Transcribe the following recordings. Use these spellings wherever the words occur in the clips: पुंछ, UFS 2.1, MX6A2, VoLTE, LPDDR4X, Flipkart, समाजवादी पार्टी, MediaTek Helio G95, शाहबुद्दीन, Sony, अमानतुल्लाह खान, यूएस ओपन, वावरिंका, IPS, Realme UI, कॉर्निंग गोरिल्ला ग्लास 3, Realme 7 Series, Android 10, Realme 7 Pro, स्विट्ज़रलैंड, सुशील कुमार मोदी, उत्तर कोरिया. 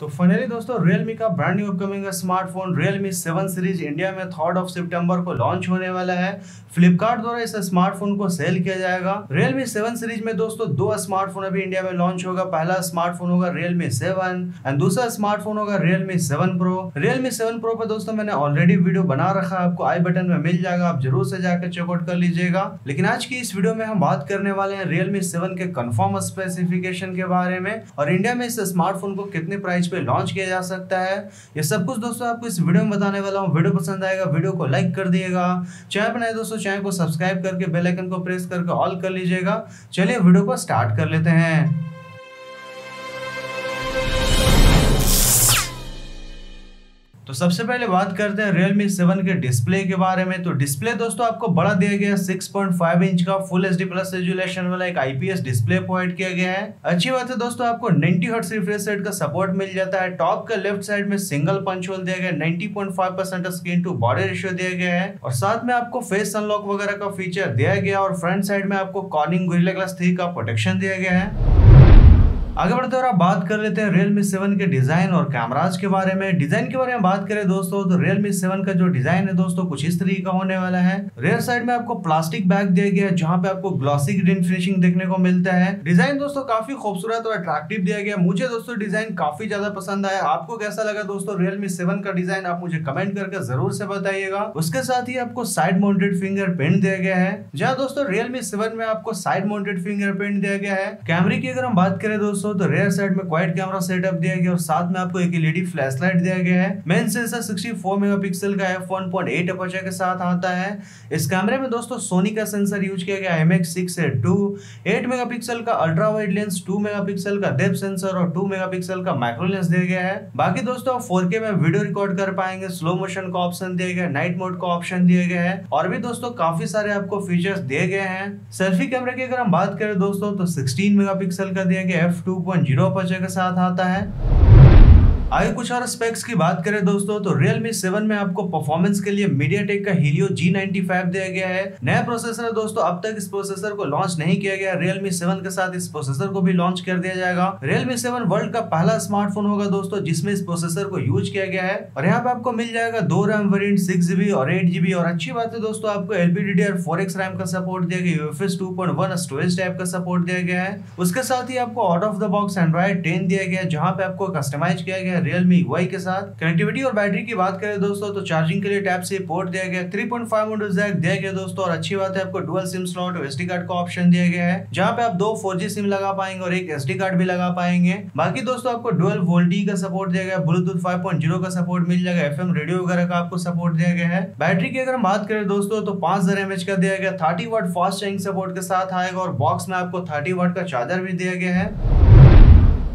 तो फाइनली दोस्तों Realme का brand new upcoming smartphone Realme 7 series India में 3 सितंबर को लॉन्च होने वाला है। फ्लिपकार्ट द्वारा इस स्मार्टफोन को सेल किया जाएगा। Realme 7 सीरीज में दोस्तों दो स्मार्टफोन अभी इंडिया में लॉन्च होगा। पहला स्मार्टफोन होगा Realme 7 एंड दूसरा स्मार्टफोन होगा Realme 7 Pro। Realme 7 Pro पर दोस्तों मैंने ऑलरेडी वीडियो बना रखा है, आपको आई बटन में मिल जाएगा, आप जरूर से जाकर चेकआउट कर लीजिएगा। लेकिन आज की इस वीडियो में हम बात करने वाले हैं Realme 7 के कंफर्म स्पेसिफिकेशन के बारे में और इंडिया में इस स्मार्टफोन को कितने प्राइस पे लॉन्च किया जा सकता है। ये सब कुछ दोस्तों आपको इस वीडियो में बताने वाला हूँ। वीडियो पसंद आएगा वीडियो को लाइक कर दिएगा, चैनल पर नए दोस्तों चैनल को सब्सक्राइब करके बेल आइकन को प्रेस करके ऑल कर लीजिएगा। चलिए वीडियो को स्टार्ट कर लेते हैं। तो सबसे पहले बात करते हैं Realme 7 के डिस्प्ले के बारे में। तो डिस्प्ले दोस्तों आपको बड़ा दिया गया है, 6.5 इंच का फुल एचडी प्लस रेजुलेशन वाला एक आईपीएस डिस्प्ले प्रोवाइड किया गया है। अच्छी बात है दोस्तों आपको 90 हर्ट्ज रिफ्रेश रेट का सपोर्ट मिल जाता है। टॉप का लेफ्ट साइड में सिंगल पंच होल दिया गया है, 90.5% स्क्रीन टू बॉडी रेशियो दिया गया है और साथ में आपको फेस अनलॉक वगैरह का फीचर दिया गया और फ्रंट साइड में आपको कॉर्निंग गोरिल्ला ग्लास 3 का प्रोटेक्शन दिया गया है। आगे बढ़ते हुए बात कर लेते हैं Realme 7 के डिजाइन और कैमराज के बारे में। डिजाइन के बारे में बात करें दोस्तों तो Realme 7 का जो डिजाइन है दोस्तों कुछ इस तरीके का होने वाला है। रेयर साइड में आपको प्लास्टिक बैग दिया गया है जहां पे आपको ग्लॉसी ग्रीन फिनिशिंग देखने को मिलता है। डिजाइन दोस्तों काफी खूबसूरत और अट्रैक्टिव दिया गया। मुझे दोस्तों डिजाइन काफी ज्यादा पसंद आया। आपको कैसा लगा दोस्तों Realme 7 का डिजाइन, आप मुझे कमेंट करके जरूर से बताइएगा। उसके साथ ही आपको साइड माउंटेड फिंगर प्रिंट दिया गया है, जहाँ दोस्तों Realme 7 में आपको साइड माउंटेड फिंगर प्रिंट दिया गया है। कैमरे की अगर हम बात करें दोस्तों तो रेयर साइड में क्वाइट कैमरा सेटअप दिया गया और साथ में आपको एक एलईडी फ्लैशलाइट दिया गया है। मेन सेंसर 64 मेगापिक्सल का f1.8 अपर्चर के साथ आता है। इस कैमरे में दोस्तों सोनी का सेंसर यूज किया गया है MX6A2, 8 मेगापिक्सल का अल्ट्रा वाइड लेंस, 2 मेगापिक्सल का डेप्थ सेंसर और 2 मेगापिक्सल का माइक्रो लेंस दिया गया है। बाकी दोस्तों 4K में वीडियो रिकॉर्ड कर पाएंगे, स्लो मोशन का ऑप्शन दिया गया है, नाइट मोड का ऑप्शन दिया गया है और भी दोस्तों काफी सारे आपको फीचर्स दिए गए हैं। सेल्फी कैमरे की अगर हम बात करें दोस्तों तो 16 मेगापिक्सल का दिया गया f2.0 अपर्चर के साथ आता है। आगे कुछ और स्पेक्स की बात करें दोस्तों तो Realme 7 में आपको परफॉर्मेंस के लिए MediaTek का Helio G95 दिया गया है। नया प्रोसेसर है दोस्तों, अब तक इस प्रोसेसर को लॉन्च नहीं किया गया। Realme 7 के साथ इस प्रोसेसर को भी लॉन्च कर दिया जाएगा। Realme 7 वर्ल्ड का पहला स्मार्टफोन होगा दोस्तों जिसमें इस प्रोसेसर को यूज किया गया है और यहाँ पे आपको मिल जाएगा 2 रैम वेरियंट 6GB और 8GB और अच्छी बात है दोस्तों आपको LPDDR4X रैम का सपोर्ट दिया गया, UFS 2.1 स्टोरेज टाइप का सपोर्ट दिया गया है। उसके साथ ही आपको out of the box Android 10 दिया गया है जहाँ पे आपको कस्टमाइज किया गया Realme UI के साथ। कनेक्टिविटी और बैटरी की बात करें दोस्तों तो चार्जिंग के लिए टाइप सी पोर्ट दिया गया, 3.5mm जैक दिया गया दोस्तों और अच्छी बात है आपको डुअल सिम स्लॉट और SD कार्ड का ऑप्शन दिया गया है जहां पे आप 2 4G सिम लगा पाएंगे और एक SD कार्ड भी लगा पाएंगे। बाकी दोस्तों आपको डुअल VoLTE का सपोर्ट दिया गया, ब्लूटूथ 5.0 का सपोर्ट मिल जाएगा, FM रेडियो वगैरह का आपको सपोर्ट दिया गया है। बैटरी की अगर हम बात करें दोस्तों तो 5000 mAh का दिया गया, 30W फास्ट चार्जिंग सपोर्ट के साथ आएगा और बॉक्स में आपको 30W का चार्जर भी दिया गया है।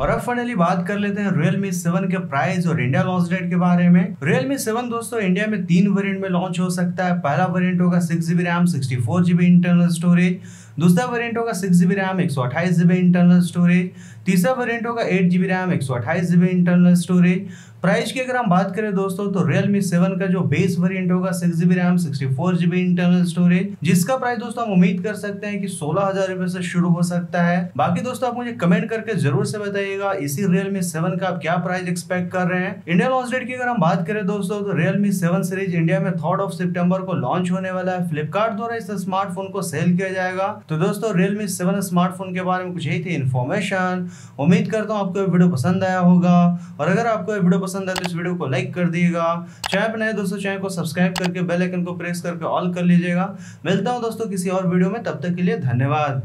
और अब फाइनली बात कर लेते हैं Realme 7 के प्राइस और इंडिया लॉन्च डेट के बारे में। Realme 7 दोस्तों इंडिया में 3 वेरिएंट में लॉन्च हो सकता है। पहला वेरिएंट होगा 6GB RAM 64GB internal storage, दूसरा वेरिएंट होगा 6GB RAM 128GB internal storage, तीसरा वेरिएंट होगा 8GB RAM 128GB internal storage. Price की अगर हम बात करें दोस्तों तो Realme 7 का जो बेस वेरिएंट होगा 6GB RAM 64GB internal storage, जिसका प्राइस दोस्तों हम उम्मीद कर सकते हैं कि 16,000 रुपए से शुरू हो सकता है। बाकी दोस्तों आप मुझे कमेंट करके जरूर से बताइएगा इसी Realme 7 का आप क्या प्राइस एक्सपेक्ट कर रहे हैं। इंडिया लॉन्च डेट की अगर हम बात करें दोस्तों तो Realme 7 सीरीज इंडिया में 3 सितंबर को लॉन्च होने वाला है। फ्लिपकार्ट द्वारा इस स्मार्टफोन को सेल किया जाएगा। तो दोस्तों Realme 7 स्मार्टफोन के बारे में कुछ यही थी इन्फॉर्मेशन। उम्मीद करता हूँ आपको ये वीडियो पसंद आया होगा और अगर आपको ये वीडियो पसंद आया तो इस वीडियो को लाइक कर दीजिएगा, चैनल पर नए दोस्तों चैनल को सब्सक्राइब करके बेल आइकन को प्रेस करके ऑल कर लीजिएगा। मिलता हूँ दोस्तों किसी और वीडियो में, तब तक के लिए धन्यवाद।